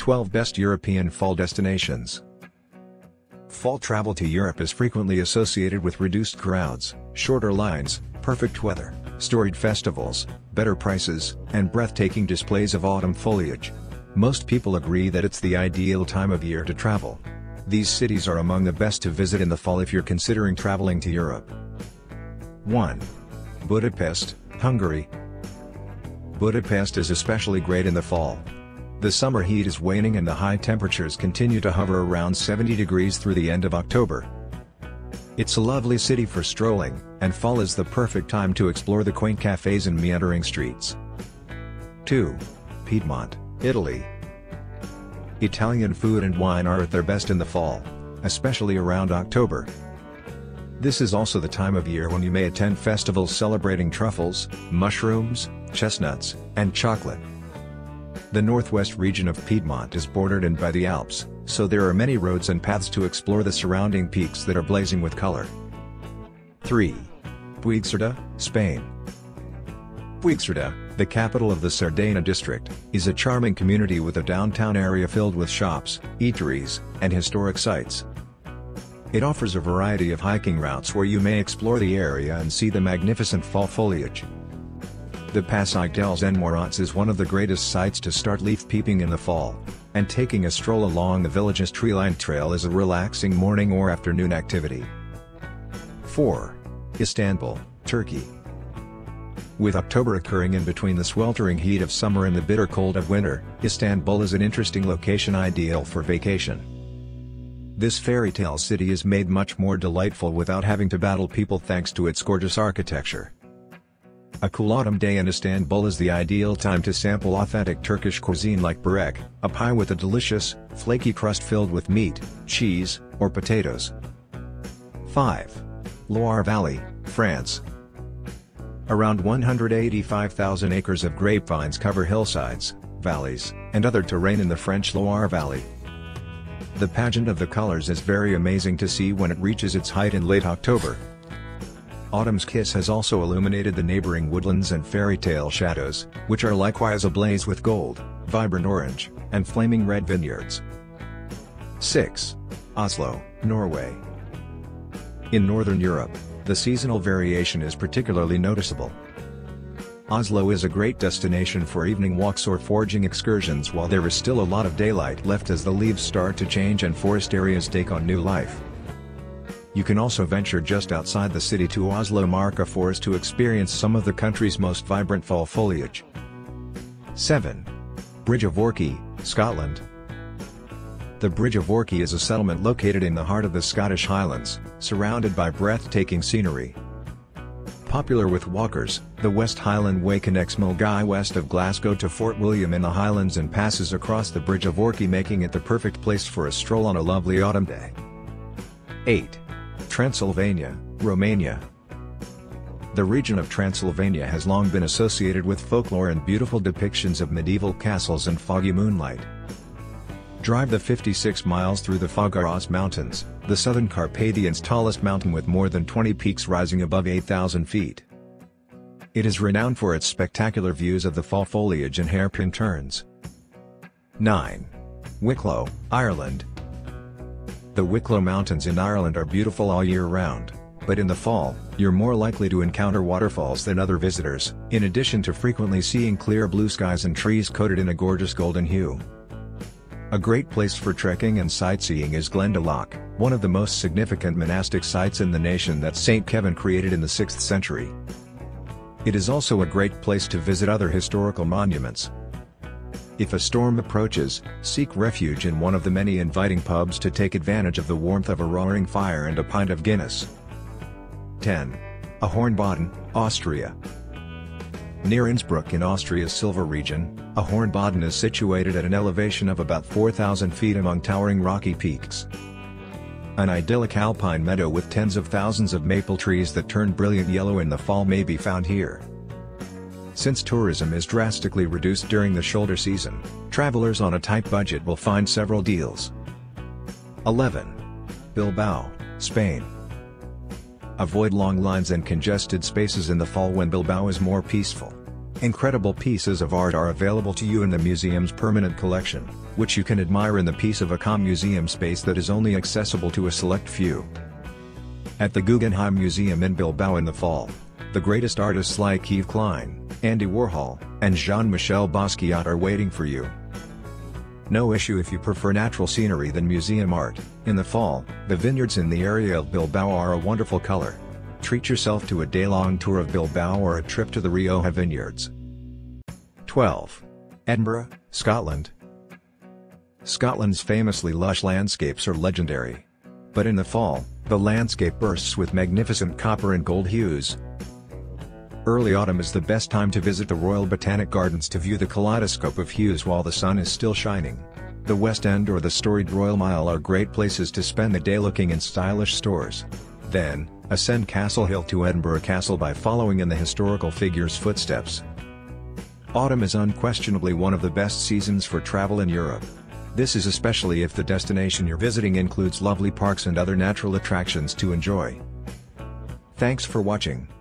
12 Best European Fall Destinations. Fall travel to Europe is frequently associated with reduced crowds, shorter lines, perfect weather, storied festivals, better prices, and breathtaking displays of autumn foliage. Most people agree that it's the ideal time of year to travel. These cities are among the best to visit in the fall if you're considering traveling to Europe. 1. Budapest, Hungary. Budapest is especially great in the fall. The summer heat is waning and the high temperatures continue to hover around 70 degrees through the end of October. It's a lovely city for strolling, and fall is the perfect time to explore the quaint cafes and meandering streets. 2. Piedmont, Italy. Italian food and wine are at their best in the fall, especially around October. This is also the time of year when you may attend festivals celebrating truffles, mushrooms, chestnuts, and chocolate. The northwest region of Piedmont is bordered in by the Alps, so there are many roads and paths to explore the surrounding peaks that are blazing with color. 3. Puigcerdà, Spain. Puigcerdà, the capital of the Sardana district, is a charming community with a downtown area filled with shops, eateries, and historic sites. It offers a variety of hiking routes where you may explore the area and see the magnificent fall foliage. The Passaic Dells and Moirats is one of the greatest sites to start leaf peeping in the fall, and taking a stroll along the village's tree-lined trail is a relaxing morning or afternoon activity. 4. Istanbul, Turkey. With October occurring in between the sweltering heat of summer and the bitter cold of winter, Istanbul is an interesting location ideal for vacation. This fairy tale city is made much more delightful without having to battle people thanks to its gorgeous architecture. A cool autumn day in Istanbul is the ideal time to sample authentic Turkish cuisine like börek, a pie with a delicious, flaky crust filled with meat, cheese, or potatoes. 5. Loire Valley, France. Around 185,000 acres of grapevines cover hillsides, valleys, and other terrain in the French Loire Valley. The pageant of the colors is very amazing to see when it reaches its height in late October. Autumn's kiss has also illuminated the neighboring woodlands and fairy tale shadows, which are likewise ablaze with gold, vibrant orange, and flaming red vineyards. 6. Oslo, Norway. In northern Europe, the seasonal variation is particularly noticeable. Oslo is a great destination for evening walks or foraging excursions while there is still a lot of daylight left as the leaves start to change and forest areas take on new life. You can also venture just outside the city to Oslo Marka Forest to experience some of the country's most vibrant fall foliage. 7. Bridge of Orchy, Scotland. The Bridge of Orchy is a settlement located in the heart of the Scottish Highlands, surrounded by breathtaking scenery. Popular with walkers, the West Highland Way connects Milngavie west of Glasgow to Fort William in the Highlands and passes across the Bridge of Orchy, making it the perfect place for a stroll on a lovely autumn day. 8. Transylvania, Romania. The region of Transylvania has long been associated with folklore and beautiful depictions of medieval castles and foggy moonlight. Drive the 56 miles through the Fagaras Mountains, the southern Carpathian's tallest mountain with more than 20 peaks rising above 8,000 feet. It is renowned for its spectacular views of the fall foliage and hairpin turns. 9. Wicklow, Ireland. The Wicklow Mountains in Ireland are beautiful all year round, but in the fall, you're more likely to encounter waterfalls than other visitors, in addition to frequently seeing clear blue skies and trees coated in a gorgeous golden hue. A great place for trekking and sightseeing is Glendalough, one of the most significant monastic sites in the nation that St. Kevin created in the 6th century. It is also a great place to visit other historical monuments. If a storm approaches, seek refuge in one of the many inviting pubs to take advantage of the warmth of a roaring fire and a pint of Guinness. 10. Ahornboden, Austria. Near Innsbruck in Austria's Silver region, Ahornboden is situated at an elevation of about 4,000 feet among towering rocky peaks. An idyllic alpine meadow with tens of thousands of maple trees that turn brilliant yellow in the fall may be found here. Since tourism is drastically reduced during the shoulder season, travelers on a tight budget will find several deals. 11. Bilbao, Spain. Avoid long lines and congested spaces in the fall when Bilbao is more peaceful. Incredible pieces of art are available to you in the museum's permanent collection, which you can admire in the peace of a calm museum space that is only accessible to a select few. At the Guggenheim Museum in Bilbao in the fall, the greatest artists like Yves Klein, Andy Warhol, and Jean-Michel Basquiat are waiting for you. No issue if you prefer natural scenery than museum art. In the fall, the vineyards in the area of Bilbao are a wonderful color. Treat yourself to a day-long tour of Bilbao or a trip to the Rioja vineyards. 12. Edinburgh, Scotland. Scotland's famously lush landscapes are legendary. But in the fall, the landscape bursts with magnificent copper and gold hues. Early autumn is the best time to visit the Royal Botanic Gardens to view the kaleidoscope of hues while the sun is still shining. The West End or the storied Royal Mile are great places to spend the day looking in stylish stores. Then, ascend Castle Hill to Edinburgh Castle by following in the historical figure's footsteps. Autumn is unquestionably one of the best seasons for travel in Europe. This is especially if the destination you're visiting includes lovely parks and other natural attractions to enjoy. Thanks for watching.